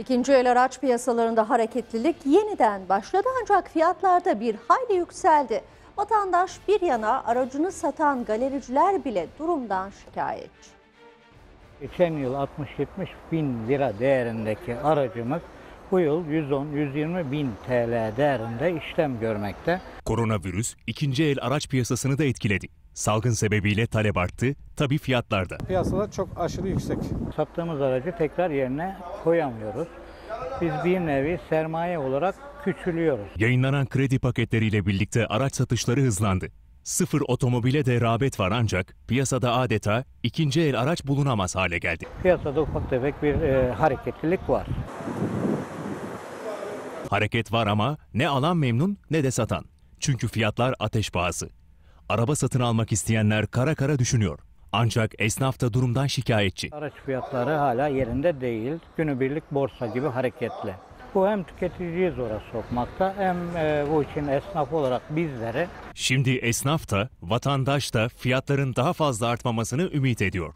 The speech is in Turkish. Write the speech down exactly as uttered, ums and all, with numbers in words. İkinci el araç piyasalarında hareketlilik yeniden başladı ancak fiyatlarda bir hayli yükseldi. Vatandaş bir yana, aracını satan galericiler bile durumdan şikayetçi. Geçen yıl altmış yetmiş bin lira değerindeki aracımız bu yıl yüz on yüz yirmi bin T L değerinde işlem görmekte. Koronavirüs ikinci el araç piyasasını da etkiledi. Salgın sebebiyle talep arttı, tabii fiyatlarda. Piyasalar çok aşırı yüksek. Sattığımız aracı tekrar yerine koyamıyoruz. Biz bir nevi sermaye olarak küçülüyoruz. Yayınlanan kredi paketleriyle birlikte araç satışları hızlandı. Sıfır otomobile de rağbet var ancak piyasada adeta ikinci el araç bulunamaz hale geldi. Piyasada ufak tefek bir e, hareketlilik var. Hareket var ama ne alan memnun ne de satan. Çünkü fiyatlar ateş pahası. Araba satın almak isteyenler kara kara düşünüyor. Ancak esnaf da durumdan şikayetçi. Araç fiyatları hala yerinde değil. Günübirlik borsa gibi hareketli. Bu hem tüketiciyi zora sokmakta hem bu için esnaf olarak bizlere. Şimdi esnaf da vatandaş da fiyatların daha fazla artmamasını ümit ediyor.